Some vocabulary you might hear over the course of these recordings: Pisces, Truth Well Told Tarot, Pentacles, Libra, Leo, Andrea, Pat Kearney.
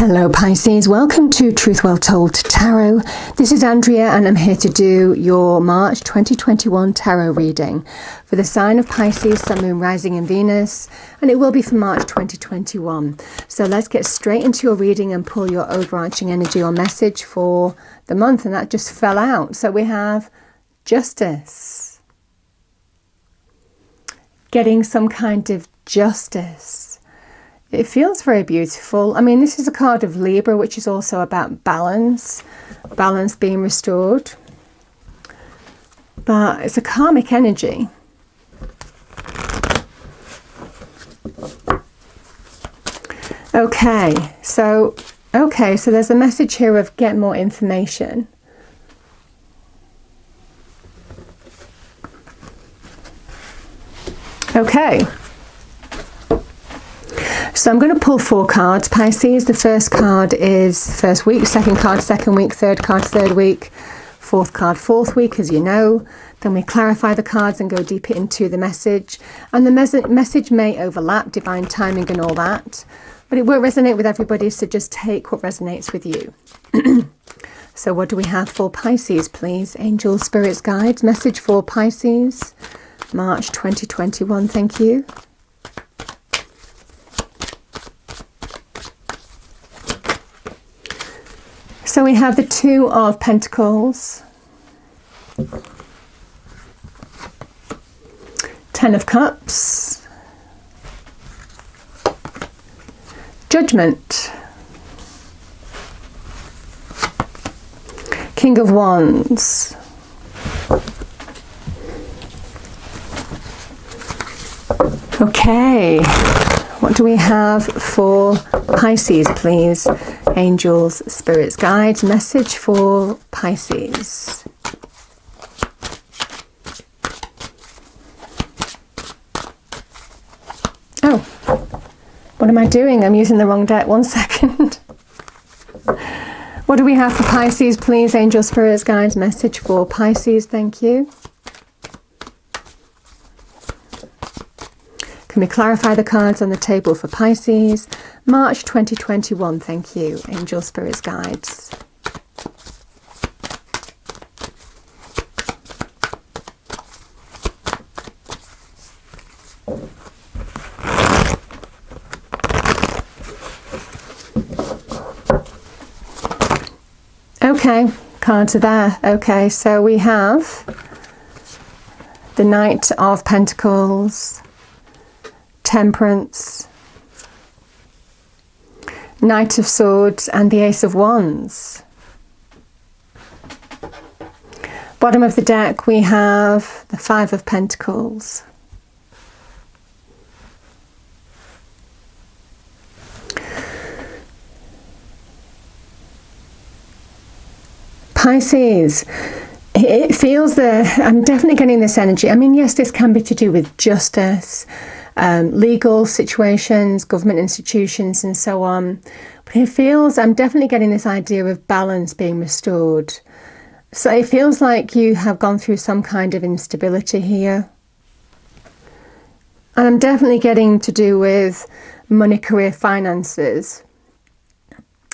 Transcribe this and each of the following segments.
Hello Pisces, welcome to Truth Well Told Tarot. This is Andrea and I'm here to do your March 2021 tarot reading for the sign of Pisces, Sun, Moon, Rising in Venus, and it will be for March 2021. So let's get straight into your reading and pull your overarching energy or message for the month, and that just fell out. So we have justice, getting some kind of justice. It feels very beautiful. I mean, this is a card of Libra, which is also about balance being restored. But it's a karmic energy. Okay, so there's a message here of get more information. Okay. So I'm going to pull four cards, Pisces. The first card is first week, second card, second week, third card, third week, fourth card, fourth week, as you know. Then we clarify the cards and go deeper into the message. And the message may overlap, divine timing and all that. But it won't resonate with everybody, so just take what resonates with you. So what do we have for Pisces, please? Angel, Spirits, Guides, message for Pisces, March 2021, thank you. So we have the Two of Pentacles, Ten of Cups, Judgment, King of Wands, okay. What do we have for Pisces, please? Angels, Spirits, Guides, message for Pisces. Oh, what am I doing? I'm using the wrong deck. 1 second. What do we have for Pisces, please? Angels, Spirits, Guides, message for Pisces. Thank you. Can we clarify the cards on the table for Pisces? March 2021, thank you. Angel, Spirits, Guides. Okay, cards are there. Okay, so we have the Knight of Pentacles, Temperance, Knight of Swords, and the Ace of Wands. Bottom of the deck we have the Five of Pentacles, Pisces. It feels that I'm definitely getting this energy. I mean, yes, this can be to do with justice, legal situations, government institutions, and so on. But it feels, I'm definitely getting this idea of balance being restored. So it feels like you have gone through some kind of instability here. And I'm definitely getting to do with money, career, finances.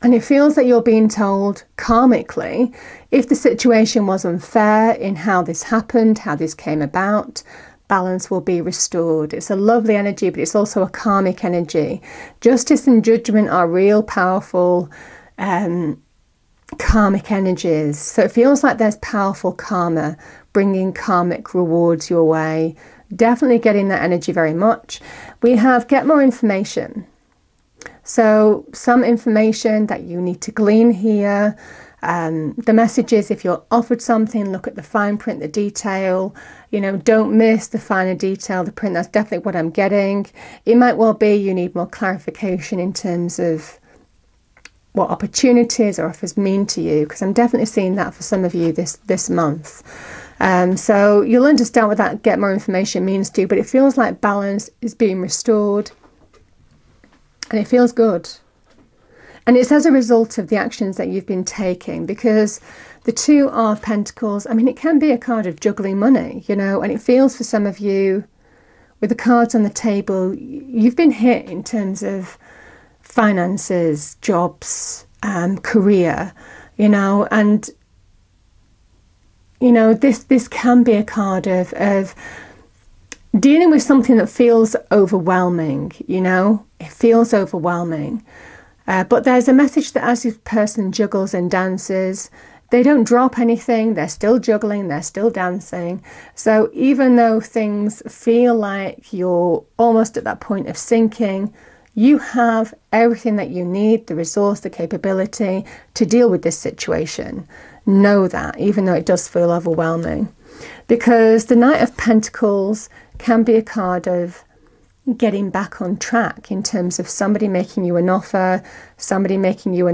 And it feels that you're being told karmically, if the situation was unfair in how this happened, how this came about, balance will be restored. It's a lovely energy, but it's also a karmic energy. Justice and judgment are real powerful karmic energies. So it feels like there's powerful karma, bringing karmic rewards your way. Definitely getting that energy very much. We have get more information. So some information that you need to glean here. The message is, if you're offered something, look at the fine print, the detail, you know, don't miss the finer detail, the print. That's definitely what I'm getting. It might well be you need more clarification in terms of what opportunities or offers mean to you, because I'm definitely seeing that for some of you this month. So you'll understand what that get more information means to you, but it feels like balance is being restored and it feels good. And it's as a result of the actions that you've been taking, because the Two of Pentacles, I mean, it can be a card of juggling money, you know, and it feels for some of you, with the cards on the table, you've been hit in terms of finances, jobs, career, you know. And you know, this can be a card of dealing with something that feels overwhelming, you know. It feels overwhelming. But there's a message that as this person juggles and dances, they don't drop anything. They're still juggling, they're still dancing. So even though things feel like you're almost at that point of sinking, you have everything that you need, the resource, the capability to deal with this situation. Know that, even though it does feel overwhelming. Because the Knight of Pentacles can be a card of getting back on track in terms of somebody making you an offer, somebody making you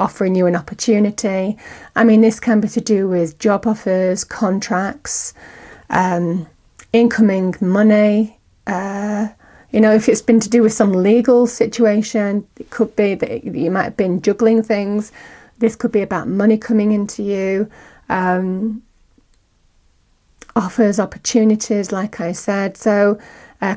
offering you an opportunity. I mean, this can be to do with job offers, contracts, incoming money. You know, if it's been to do with some legal situation, it could be that you might have been juggling things. This could be about money coming into you, offers, opportunities, like I said. So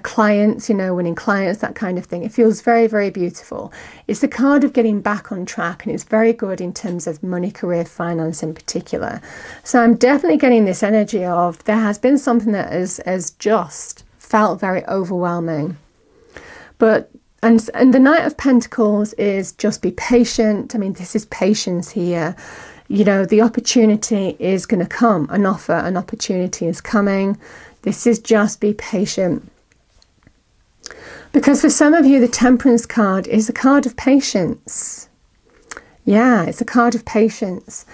clients, you know, winning clients, that kind of thing. It feels very, very beautiful. It's the card of getting back on track, and it's very good in terms of money, career, finance in particular. So I'm definitely getting this energy of there has been something that has just felt very overwhelming. But and the Knight of Pentacles is just be patient. I mean, this is patience here. You know, the opportunity is going to come. An offer, an opportunity is coming. This is just be patient. Because for some of you, the Temperance card is a card of patience. Yeah, it's a card of patience.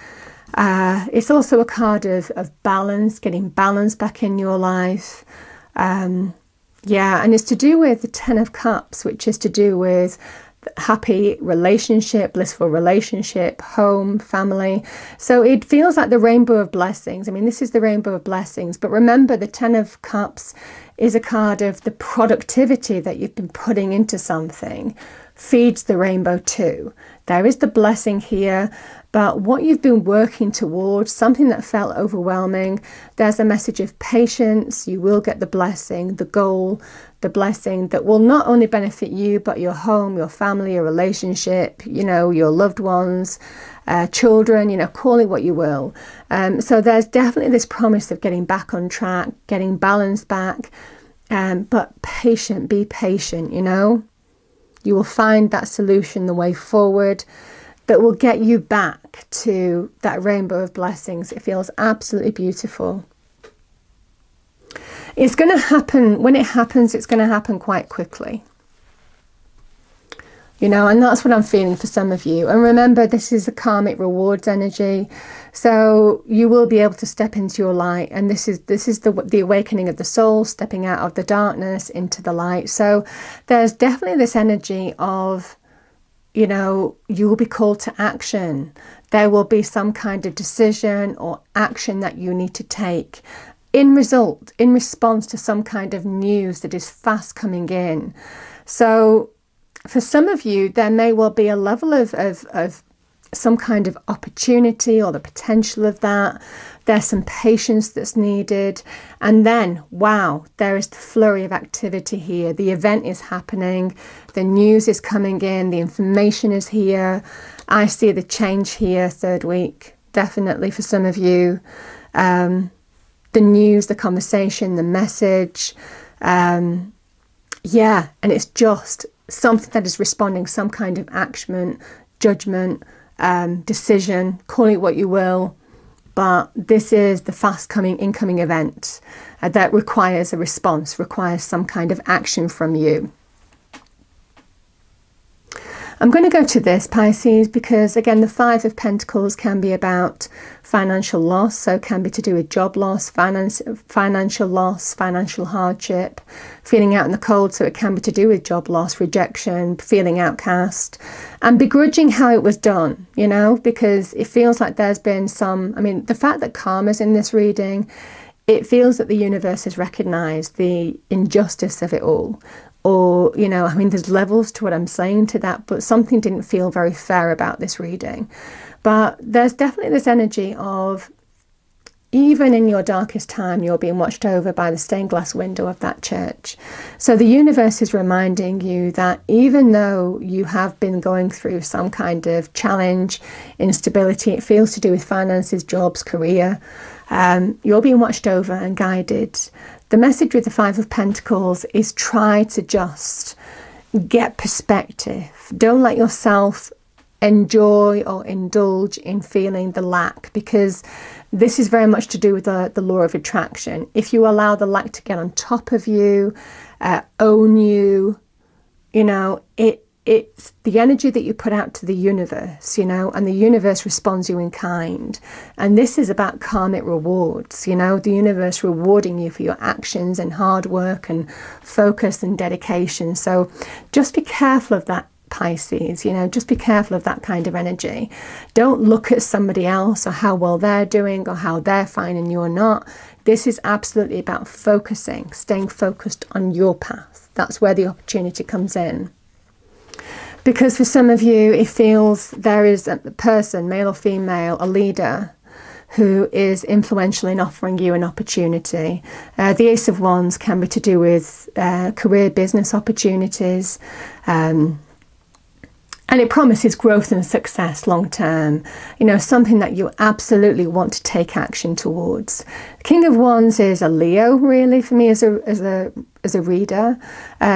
It's also a card of balance, getting balance back in your life. Yeah, and it's to do with the Ten of Cups, which is to do with happy relationship, blissful relationship, home, family. So it feels like the rainbow of blessings. I mean, this is the rainbow of blessings. But remember, the Ten of Cups is a card of the productivity that you've been putting into something feeds the rainbow too. There is the blessing here, but what you've been working towards, something that felt overwhelming, there's a message of patience. You will get the blessing, the goal, the blessing that will not only benefit you, but your home, your family, your relationship, you know, your loved ones, children, you know, call it what you will. So there's definitely this promise of getting back on track, getting balance back, but patient, be patient, you know. You will find that solution, the way forward that will get you back to that rainbow of blessings. It feels absolutely beautiful. It's going to happen. When it happens, it's going to happen quite quickly. You know, and that's what I'm feeling for some of you. And remember, this is the karmic rewards energy. So you will be able to step into your light. And this is the awakening of the soul, stepping out of the darkness into the light. So there's definitely this energy of, you know, you will be called to action. There will be some kind of decision or action that you need to take in response to some kind of news that is fast coming in. So for some of you, there may well be a level of some kind of opportunity or the potential of that. There's some patience that's needed. And then, wow, there is the flurry of activity here. The event is happening. The news is coming in. The information is here. I see the change here, third week, definitely for some of you. The news, the conversation, the message. Yeah, and it's just something that is responding, some kind of action, judgment, decision, call it what you will. But this is the fast coming, incoming event that requires a response, requires some kind of action from you. I'm going to go to this, Pisces, because again, the Five of Pentacles can be about financial loss. So it can be to do with job loss, financial loss, financial hardship, feeling out in the cold. So it can be to do with job loss, rejection, feeling outcast and begrudging how it was done, you know, because it feels like there's been some, I mean, the fact that karma's in this reading, it feels that the universe has recognized the injustice of it all. Or, you know, I mean, there's levels to what I'm saying to that, but something didn't feel very fair about this reading. But there's definitely this energy of Even in your darkest time, you're being watched over by the stained glass window of that church. So the universe is reminding you that even though you have been going through some kind of challenge, instability, it feels to do with finances, jobs, career, you're being watched over and guided. The message with the Five of Pentacles is try to just get perspective. Don't let yourself enjoy or indulge in feeling the lack, because this is very much to do with the law of attraction. If you allow the lack to get on top of you, own you, you know, it's the energy that you put out to the universe, you know, and the universe responds you in kind. And this is about karmic rewards, you know, the universe rewarding you for your actions and hard work and focus and dedication. So just be careful of that, Pisces, you know, just be careful of that kind of energy. Don't look at somebody else or how well they're doing or how they're fine and you're not. This is absolutely about focusing, staying focused on your path. That's where the opportunity comes in. Because for some of you, it feels there is a person, male or female, a leader who is influential in offering you an opportunity. The Ace of Wands can be to do with career, business opportunities, and it promises growth and success long term, you know, something that you absolutely want to take action towards. King of Wands is a Leo, really, for me as a reader,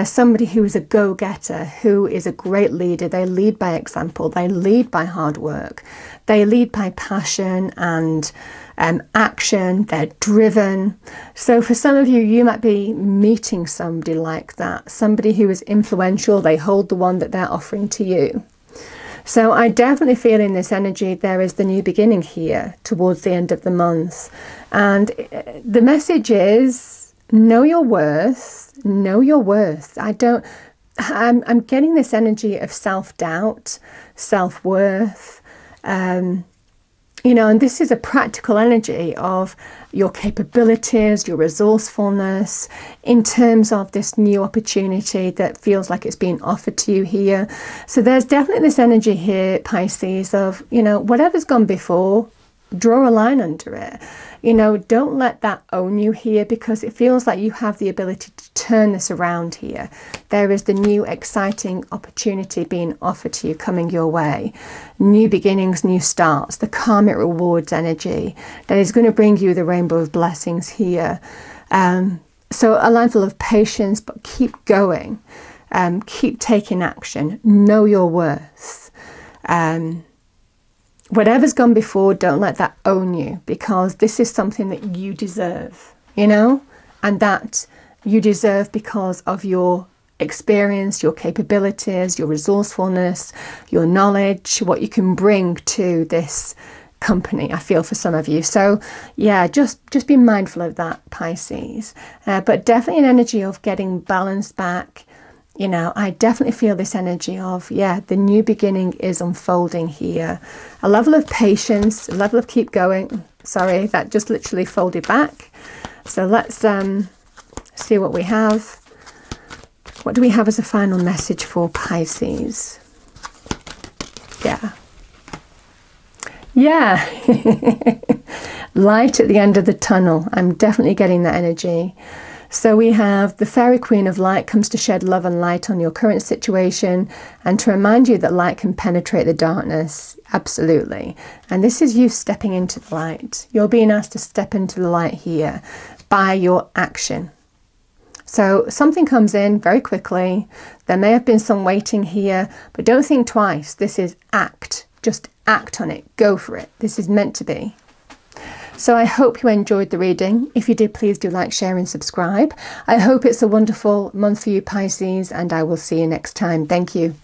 somebody who is a go-getter, who is a great leader. They lead by example, they lead by hard work, they lead by passion and action, they're driven. So for some of you, you might be meeting somebody like that, somebody who is influential, they hold the one that they're offering to you. So I definitely feel in this energy there is the new beginning here towards the end of the month. And the message is, know your worth, know your worth. I'm getting this energy of self-doubt, self-worth, you know, and this is a practical energy of your capabilities, your resourcefulness, in terms of this new opportunity that feels like it's being offered to you here. So there's definitely this energy here, Pisces, of, you know, whatever's gone before, draw a line under it. You know, don't let that own you here, because it feels like you have the ability to turn this around here. There is the new exciting opportunity being offered to you, coming your way. New beginnings, new starts, the karmic rewards energy that is going to bring you the rainbow of blessings here. So a line full of patience, but keep going. Keep taking action. Know your worth. Whatever's gone before, don't let that own you, because this is something that you deserve, you know, and that you deserve because of your experience, your capabilities, your resourcefulness, your knowledge, what you can bring to this company, I feel, for some of you. So yeah, just be mindful of that, Pisces, but definitely an energy of getting balance back. You know, I definitely feel this energy of, yeah, the new beginning is unfolding here. A level of patience, a level of keep going. Sorry, that just literally folded back. So let's see what we have. What do we have as a final message for Pisces? Yeah. Yeah. Light at the end of the tunnel. I'm definitely getting that energy. So we have the Fairy Queen of Light comes to shed love and light on your current situation and to remind you that light can penetrate the darkness. Absolutely. And this is you stepping into the light. You're being asked to step into the light here by your action. So something comes in very quickly. There may have been some waiting here, but don't think twice. This is act. Just act on it. Go for it. This is meant to be. So I hope you enjoyed the reading. If you did, please do like, share and subscribe. I hope it's a wonderful month for you, Pisces, and I will see you next time. Thank you.